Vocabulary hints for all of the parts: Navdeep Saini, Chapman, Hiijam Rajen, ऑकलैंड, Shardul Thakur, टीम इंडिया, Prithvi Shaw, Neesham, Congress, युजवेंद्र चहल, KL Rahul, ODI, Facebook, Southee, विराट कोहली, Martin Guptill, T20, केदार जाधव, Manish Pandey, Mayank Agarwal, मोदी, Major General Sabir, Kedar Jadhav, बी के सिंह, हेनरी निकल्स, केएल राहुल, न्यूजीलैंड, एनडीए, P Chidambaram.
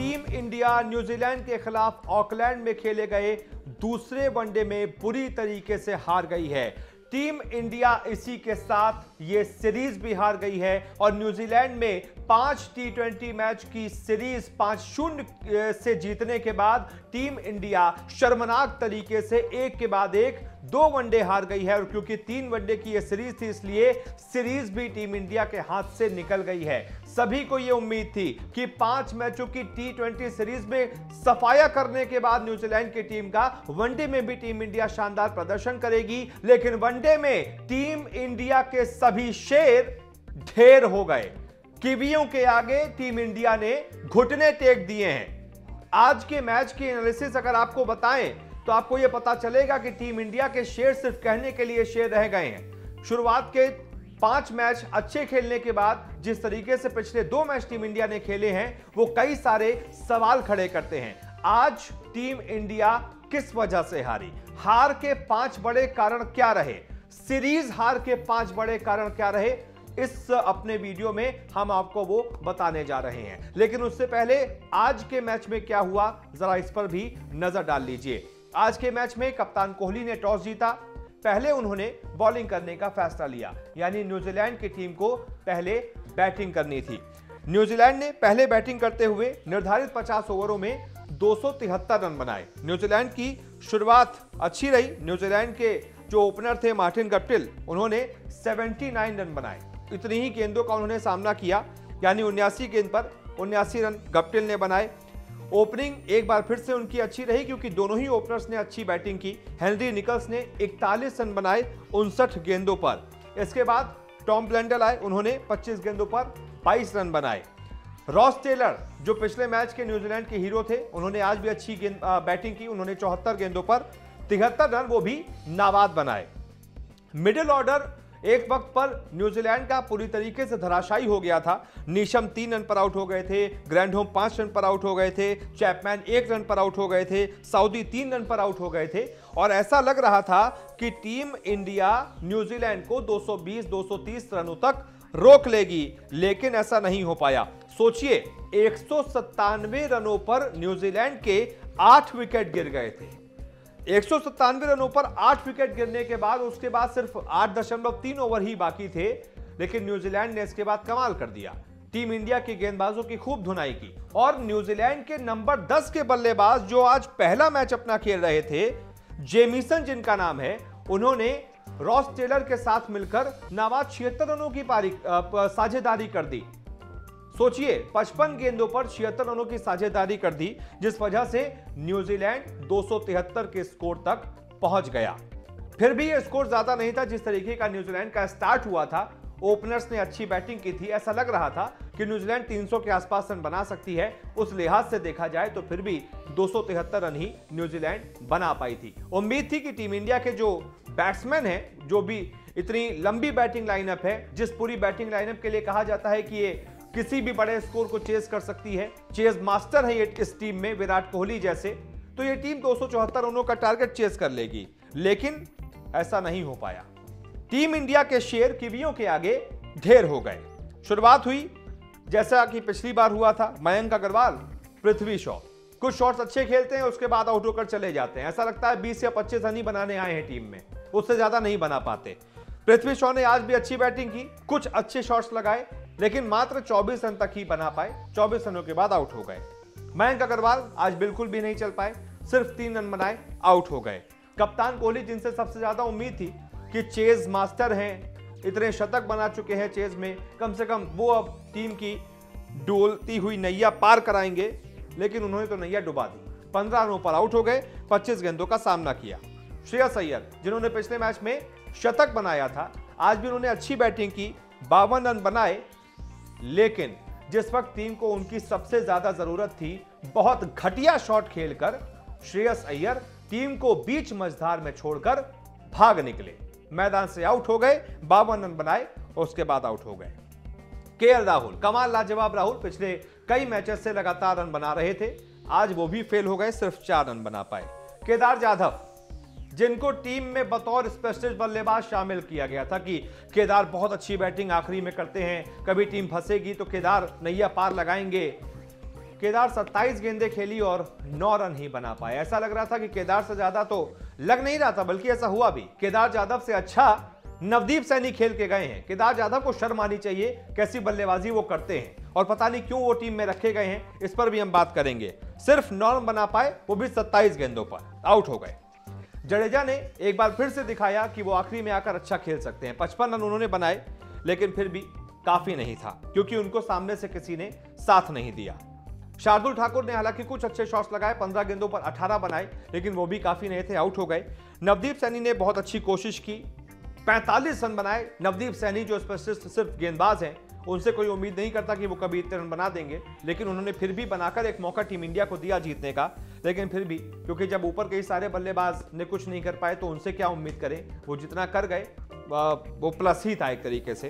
टीम इंडिया न्यूजीलैंड के खिलाफ ऑकलैंड में खेले गए दूसरे वनडे में बुरी तरीके से हार गई है। टीम इंडिया इसी के साथ ये सीरीज भी हार गई है और न्यूजीलैंड में 5 T20 मैच की सीरीज 5-0 से जीतने के बाद टीम इंडिया शर्मनाक तरीके से एक के बाद एक दो वनडे हार गई है। और क्योंकि 3 वनडे की यह सीरीज थी इसलिए सीरीज भी टीम इंडिया के हाथ से निकल गई है। सभी को यह उम्मीद थी कि 5 मैचों की T20 सीरीज में सफाया करने के बाद न्यूजीलैंड की टीम का वनडे में भी टीम इंडिया शानदार प्रदर्शन करेगी, लेकिन वनडे में टीम इंडिया के सभी शेर ढेर हो गए। कीवियों के आगे टीम इंडिया ने घुटने टेक दिए हैं। आज के मैच की एनालिसिस अगर आपको बताएं तो आपको यह पता चलेगा कि टीम इंडिया के शेर सिर्फ कहने के लिए शेर रह गए हैं। शुरुआत के 5 मैच अच्छे खेलने के बाद जिस तरीके से पिछले 2 मैच टीम इंडिया ने खेले हैं वो कई सारे सवाल खड़े करते हैं। आज टीम इंडिया किस वजह से हारी, हार के 5 बड़े कारण क्या रहे, सीरीज हार के 5 बड़े कारण क्या रहे, इस अपने वीडियो में हम आपको वो बताने जा रहे हैं। लेकिन उससे पहले आज के मैच में क्या हुआ जरा इस पर भी नजर डाल लीजिए। आज के मैच में कप्तान कोहली ने टॉस जीता, पहले उन्होंने बॉलिंग करने का फैसला लिया, यानी न्यूजीलैंड की टीम को पहले बैटिंग करनी थी। न्यूजीलैंड ने पहले बैटिंग करते हुए निर्धारित 50 ओवरों में 273 रन बनाए। न्यूजीलैंड की शुरुआत अच्छी रही। न्यूजीलैंड के जो ओपनर थे मार्टिन गप्टिल, उन्होंने 79 रन बनाए। इतनी ही गेंदों का उन्होंने सामना किया, यानी 79 गेंद पर 79 रन गप्टिल ने बनाए। ओपनिंग एक बार फिर से उनकी अच्छी रही क्योंकि दोनों ही ओपनर्स ने अच्छी बैटिंग की। हेनरी निकल्स ने 41 रन बनाए 59 गेंदों पर। इसके बाद टॉम ब्लंडेल आए, उन्होंने 25 गेंदों पर 22 रन बनाए। रॉस टेलर जो पिछले मैच के न्यूजीलैंड के हीरो थे, उन्होंने आज भी अच्छी बैटिंग की। उन्होंने 74 गेंदों पर 73 रन वो भी नाबाद बनाए। मिडिल ऑर्डर एक वक्त पर न्यूजीलैंड का पूरी तरीके से धराशायी हो गया था। नीशम 3 रन पर आउट हो गए थे, ग्रैंडहोम 5 रन पर आउट हो गए थे, चैपमैन 1 रन पर आउट हो गए थे, साउदी 3 रन पर आउट हो गए थे और ऐसा लग रहा था कि टीम इंडिया न्यूजीलैंड को 220-230 रनों तक रोक लेगी, लेकिन ऐसा नहीं हो पाया। सोचिए 197 रनों पर न्यूजीलैंड के 8 विकेट गिर गए थे। 197 रनों पर 8 विकेट गिरने के बाद उसके बाद सिर्फ 8.3 ओवर ही बाकी थे, लेकिन न्यूजीलैंड ने इसके बाद कमाल कर दिया। टीम इंडिया के गेंदबाजों की खूब धुनाई की और न्यूजीलैंड के नंबर 10 के बल्लेबाज जो आज पहला मैच अपना खेल रहे थे, जेमिसन जिनका नाम है, उन्होंने रॉस टेलर के साथ मिलकर नाबाद 76 रनों की साझेदारी कर दी। सोचिए 55 गेंदों पर 76 रनों की साझेदारी कर दी, जिस वजह से न्यूजीलैंड 273 के स्कोर तक पहुंच गया। फिर भी ये स्कोर ज्यादा नहीं था जिस तरीके का न्यूजीलैंड का स्टार्ट हुआ था। ओपनर्स ने अच्छी बैटिंग की थी, ऐसा लग रहा था कि न्यूजीलैंड 300 के आसपास रन बना सकती है। उस लिहाज से देखा जाए तो फिर भी 273 रन ही न्यूजीलैंड बना पाई थी। उम्मीद थी कि टीम इंडिया के जो बैट्समैन हैं, जो भी इतनी लंबी बैटिंग लाइनअप है, जिस पूरी बैटिंग लाइनअप के लिए कहा जाता है कि ये किसी भी बड़े स्कोर को चेस कर सकती है, चेस मास्टर है ये इस टीम में विराट कोहली जैसे, तो ये टीम 274 रनों का टारगेट चेस कर लेगी, लेकिन ऐसा नहीं हो पाया। टीम इंडिया के शेर कीवियों के आगे ढेर हो गए। शुरुआत हुई जैसा कि पिछली बार हुआ था, मयंक अग्रवाल, पृथ्वी शॉ कुछ शॉट्स अच्छे खेलते हैं, उसके बाद आउट होकर चले जाते हैं। ऐसा लगता है 20 या 25 रन ही बनाने आए हैं टीम में, उससे ज्यादा नहीं बना पाते। पृथ्वी शॉ ने आज भी अच्छी बैटिंग की, कुछ अच्छे शॉट्स लगाए, लेकिन मात्र 24 रन तक ही बना पाए। 24 रनों के बाद आउट हो गए। मयंक अग्रवाल आज बिल्कुल भी नहीं चल पाए, सिर्फ 3 रन बनाए, आउट हो गए। कप्तान कोहली जिनसे सबसे ज्यादा उम्मीद थी कि चेज मास्टर हैं, इतने शतक बना चुके हैं चेज में, कम से कम वो अब टीम की डोलती हुई नैया पार कराएंगे, लेकिन उन्होंने तो नैया डुबा दी। 15 रनों पर आउट हो गए, 25 गेंदों का सामना किया। श्रेयस अय्यर जिन्होंने पिछले मैच में शतक बनाया था, आज भी उन्होंने अच्छी बैटिंग की, 52 रन बनाए, लेकिन जिस वक्त टीम को उनकी सबसे ज्यादा जरूरत थी, बहुत घटिया शॉट खेलकर श्रेयस अय्यर टीम को बीच मझधार में छोड़कर भाग निकले, मैदान से आउट हो गए। 52 रन बनाए, उसके बाद आउट हो गए। केएल राहुल, कमाल लाजवाब राहुल, पिछले कई मैचेस से लगातार रन बना रहे थे, आज वो भी फेल हो गए, सिर्फ 4 रन बना पाए। केदार जाधव जिनको टीम में बतौर स्पेशलिस्ट बल्लेबाज शामिल किया गया था कि केदार बहुत अच्छी बैटिंग आखिरी में करते हैं, कभी टीम फंसेगी तो केदार नैया पार लगाएंगे, केदार 27 गेंदें खेली और 9 रन ही बना पाए। ऐसा लग रहा था कि केदार से ज्यादा तो लग नहीं रहा था, बल्कि ऐसा हुआ भी। केदार जाधव से अच्छा नवदीप सैनी खेल के गए हैं। केदार जाधव को शर्म आनी चाहिए, कैसी बल्लेबाजी वो करते हैं और पता नहीं क्यों वो टीम में रखे गए हैं, इस पर भी हम बात करेंगे। सिर्फ 9 रन बना पाए, वो भी 27 गेंदों पर, आउट हो गए। जडेजा ने एक बार फिर से दिखाया कि वो आखिरी में आकर अच्छा खेल सकते हैं। 55 रन उन्होंने बनाए, लेकिन फिर भी काफी नहीं था, क्योंकि उनको सामने से किसी ने साथ नहीं दिया। शार्दुल ठाकुर ने हालांकि कुछ अच्छे शॉट्स लगाए, 15 गेंदों पर 18 बनाए, लेकिन वो भी काफी नहीं थे, आउट हो गए। नवदीप सैनी ने बहुत अच्छी कोशिश की, 45 रन बनाए। नवदीप सैनी जो स्पेशलिस्ट सिर्फ गेंदबाज हैं, उनसे कोई उम्मीद नहीं करता कि वो कभी इतने रन बना देंगे, लेकिन उन्होंने फिर भी बनाकर एक मौका टीम इंडिया को दिया जीतने का। लेकिन फिर भी क्योंकि जब ऊपर कई सारे बल्लेबाज ने कुछ नहीं कर पाए, तो उनसे क्या उम्मीद करें, वो जितना कर गए वो प्लस ही था एक तरीके से।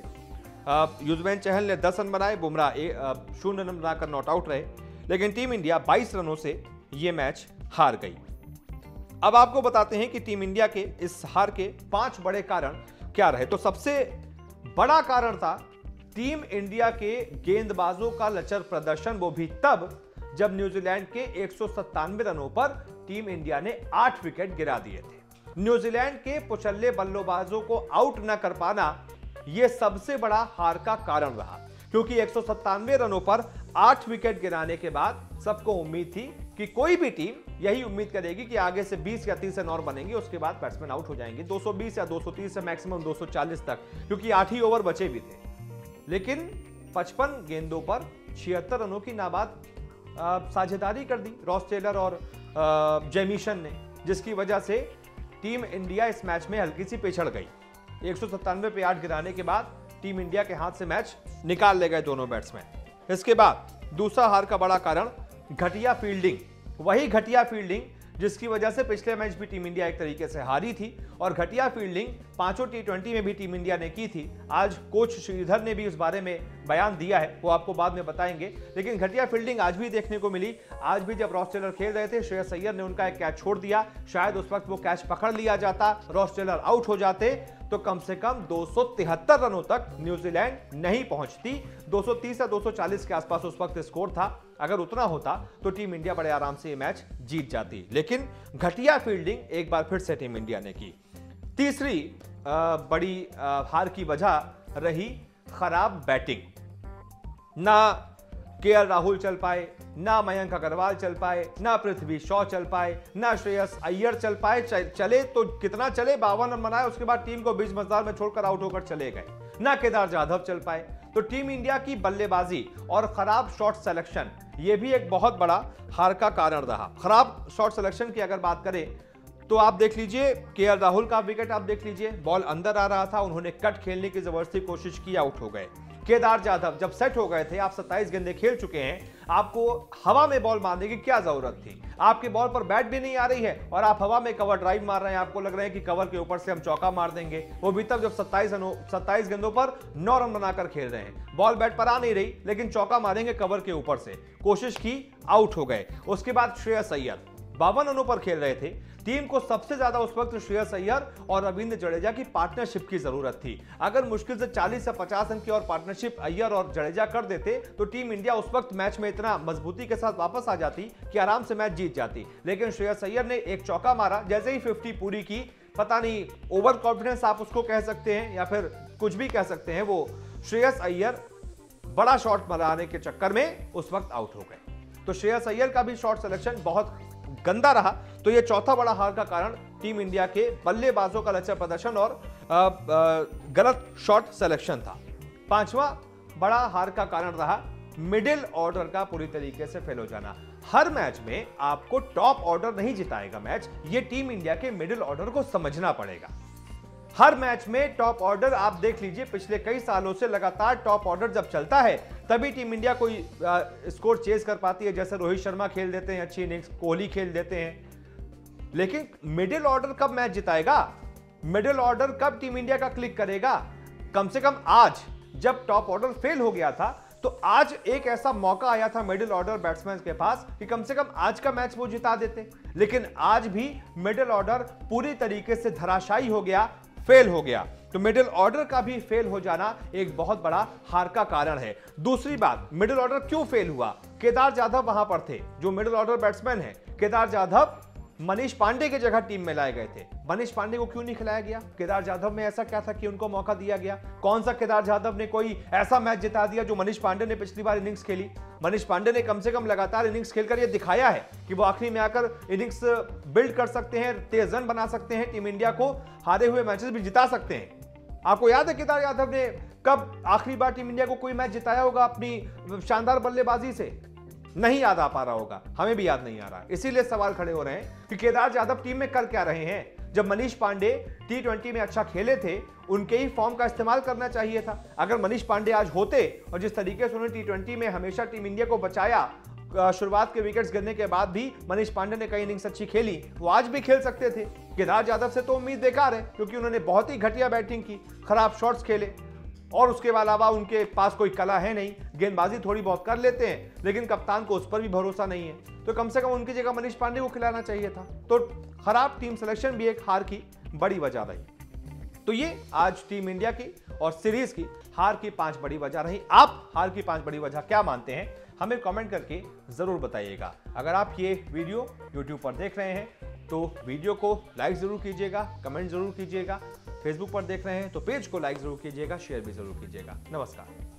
युजवेंद्र चहल ने 10 रन बनाए, बुमराह 0 रन बनाकर नॉट आउट रहे, लेकिन टीम इंडिया 22 रनों से ये मैच हार गई। अब आपको बताते हैं कि टीम इंडिया के इस हार के 5 बड़े कारण क्या रहे। तो सबसे बड़ा कारण था टीम इंडिया के गेंदबाजों का लचर प्रदर्शन, वो भी तब जब न्यूजीलैंड के 197 रनों पर टीम इंडिया ने 8 विकेट गिरा दिए थे। न्यूजीलैंड के पुचल्ले बल्लेबाजों को आउट न कर पाना यह सबसे बड़ा हार का कारण रहा, क्योंकि 197 रनों पर 8 विकेट गिराने के बाद सबको उम्मीद थी कि कोई भी टीम यही उम्मीद करेगी कि आगे से 20 या 30 रन और बनेंगे, उसके बाद बैट्समैन आउट हो जाएंगे। 220 या 230 से मैक्सिमम 240 तक, क्योंकि 8 ही ओवर बचे भी थे। लेकिन 55 गेंदों पर 76 रनों की नाबाद साझेदारी कर दी रॉस टेलर और जेमिसन ने, जिसकी वजह से टीम इंडिया इस मैच में हल्की सी पिछड़ गई। 197 पे 8 गिराने के बाद टीम इंडिया के हाथ से मैच निकाल ले गए दोनों बैट्समैन। इसके बाद दूसरा हार का बड़ा कारण घटिया फील्डिंग, वही घटिया फील्डिंग जिसकी वजह से पिछले मैच भी टीम इंडिया एक तरीके से हारी थी, और घटिया फील्डिंग 5 T20 में भी टीम इंडिया ने की थी। आज कोच श्रीधर ने भी उस बारे में बयान दिया है, वो आपको बाद में बताएंगे। लेकिन घटिया फील्डिंग आज भी देखने को मिली। आज भी जब रॉस टेलर खेल रहे थे, श्रेयस अय्यर ने उनका एक कैच छोड़ दिया, शायद उस वक्त वो कैच पकड़ लिया जाता, रॉस टेलर आउट हो जाते, तो कम से कम 273 रनों तक न्यूजीलैंड नहीं पहुंचती। 230 या 240 के आसपास उस वक्त स्कोर था, अगर उतना होता तो टीम इंडिया बड़े आराम से ये मैच जीत जाती, लेकिन घटिया फील्डिंग एक बार फिर से टीम इंडिया ने की। तीसरी बड़ी हार की वजह रही खराब बैटिंग। ना केएल राहुल चल पाए, ना मयंक अग्रवाल चल पाए, ना पृथ्वी शॉ चल पाए, ना श्रेयस अय्यर चल पाए। चले तो कितना चले, 52 रन बनाए, उसके बाद टीम को बीच मजदार में छोड़कर आउट होकर चले गए। ना केदार जाधव चल पाए, तो टीम इंडिया की बल्लेबाजी और खराब शॉट सिलेक्शन ये भी एक बहुत बड़ा हार का कारण रहा। खराब शॉट सिलेक्शन की अगर बात करें तो आप देख लीजिए केएल राहुल का विकेट, आप देख लीजिए बॉल अंदर आ रहा था, उन्होंने कट खेलने की जबरदस्ती कोशिश की, आउट हो गए। केदार जाधव जब सेट हो गए थे, आप 27 गेंदें खेल चुके हैं, आपको हवा में बॉल मारने की क्या जरूरत थी, आपके बॉल पर बैट भी नहीं आ रही है और आप हवा में कवर ड्राइव मार रहे हैं। आपको लग रहा है कि कवर के ऊपर से हम चौका मार देंगे, वो भी तब जब 27 गेंदों पर 9 रन बनाकर खेल रहे हैं। बॉल बैट पर आ नहीं रही, लेकिन चौका मारेंगे कवर के ऊपर से, कोशिश की, आउट हो गए। उसके बाद श्रेयस अय्यर 52 रनों पर खेल रहे थे। टीम को सबसे ज्यादा उस वक्त श्रेयस अय्यर और रविंद्र जडेजा की पार्टनरशिप की जरूरत थी। अगर मुश्किल से 40 या 50 रन की और पार्टनरशिप अय्यर और जडेजा कर देते तो टीम इंडिया उस वक्त मैच में इतना मजबूती के साथ वापस आ जाती कि आराम से मैच जीत जाती। लेकिन श्रेयस अय्यर ने एक चौका मारा, जैसे ही 50 पूरी की, पता नहीं ओवर कॉन्फिडेंस आप उसको कह सकते हैं या फिर कुछ भी कह सकते हैं, वो श्रेयस अय्यर बड़ा शॉट मारने के चक्कर में उस वक्त आउट हो गए। तो श्रेयस अय्यर का भी शॉट सिलेक्शन बहुत गंदा रहा। तो यह चौथा बड़ा हार का कारण टीम इंडिया के बल्लेबाजों का लचर प्रदर्शन और गलत शॉट सिलेक्शन था। पांचवा बड़ा हार का कारण रहा मिडिल ऑर्डर का पूरी तरीके से फेल हो जाना। हर मैच में आपको टॉप ऑर्डर नहीं जिताएगा मैच, यह टीम इंडिया के मिडिल ऑर्डर को समझना पड़ेगा। हर मैच में टॉप ऑर्डर आप देख लीजिए, पिछले कई सालों से लगातार टॉप ऑर्डर जब चलता है तभी टीम इंडिया कोई स्कोर चेज कर पाती है। जैसे रोहित शर्मा खेल देते हैं अच्छी इनिंग्स, कोहली खेल देते हैं, लेकिन मिडिल ऑर्डर कब मैच जिताएगा, मिडिल ऑर्डर कब टीम इंडिया का क्लिक करेगा। कम से कम आज जब टॉप ऑर्डर फेल हो गया था, तो आज एक ऐसा मौका आया था मिडिल ऑर्डर बैट्समैन के पास कि कम से कम आज का मैच वो जिता देते, लेकिन आज भी मिडिल ऑर्डर पूरी तरीके से धराशायी हो गया। फेल हो गया। तो मिडिल ऑर्डर का भी फेल हो जाना एक बहुत बड़ा हार का कारण है। दूसरी बात, मिडिल ऑर्डर क्यों फेल हुआ? केदार जाधव वहां पर थे जो मिडिल ऑर्डर बैट्समैन है। केदार जाधव मनीष पांडे की जगह टीम में लाए गए थे। मनीष पांडे को क्यों नहीं खिलाया गया? केदार जाधव में ऐसा क्या था कि उनको मौका दिया गया? कौन सा केदार जाधव ने कोई ऐसा मैच जिता दिया जो मनीष पांडे ने पिछली बार इनिंग्स खेली? मनीष पांडे ने कम से कम लगातार इनिंग्स खेलकर यह दिखाया है कि वो आखिरी में आकर इनिंग्स बिल्ड कर सकते हैं, तेज रन बना सकते हैं, टीम इंडिया को हारे हुए मैचेस भी जिता सकते हैं। आपको याद है केदार जाधव ने कब आखिरी बार टीम इंडिया को कोई मैच जिताया होगा अपनी शानदार बल्लेबाजी से? नहीं याद आ पा रहा होगा, हमें भी याद नहीं आ रहा। इसीलिए सवाल खड़े हो रहे हैं कि केदार जाधव टीम में कर क्या रहे हैं? जब मनीष पांडे टी20 में अच्छा खेले थे, उनके ही फॉर्म का इस्तेमाल करना चाहिए था। अगर मनीष पांडे आज होते और जिस तरीके से उन्होंने टी20 में हमेशा टीम इंडिया को बचाया, शुरुआत के विकेट्स गिरने के बाद भी मनीष पांडे ने कई इनिंग्स अच्छी खेली, वो आज भी खेल सकते थे। केदार जाधव से तो उम्मीद बेकार है क्योंकि उन्होंने बहुत ही घटिया बैटिंग की, खराब शॉट्स खेले और उसके अलावा उनके पास कोई कला है नहीं। गेंदबाजी थोड़ी बहुत कर लेते हैं लेकिन कप्तान को उस पर भी भरोसा नहीं है। तो कम से कम उनकी जगह मनीष पांडे को खिलाना चाहिए था। तो खराब टीम सिलेक्शन भी एक हार की बड़ी वजह रही। तो ये आज टीम इंडिया की और सीरीज की हार की 5 बड़ी वजह रही। आप हार की 5 बड़ी वजह क्या मानते हैं, हमें कमेंट करके जरूर बताइएगा। अगर आप ये वीडियो यूट्यूब पर देख रहे हैं तो वीडियो को लाइक जरूर कीजिएगा, कमेंट जरूर कीजिएगा। फेसबुक पर देख रहे हैं तो पेज को लाइक जरूर कीजिएगा, शेयर भी जरूर कीजिएगा। नमस्कार।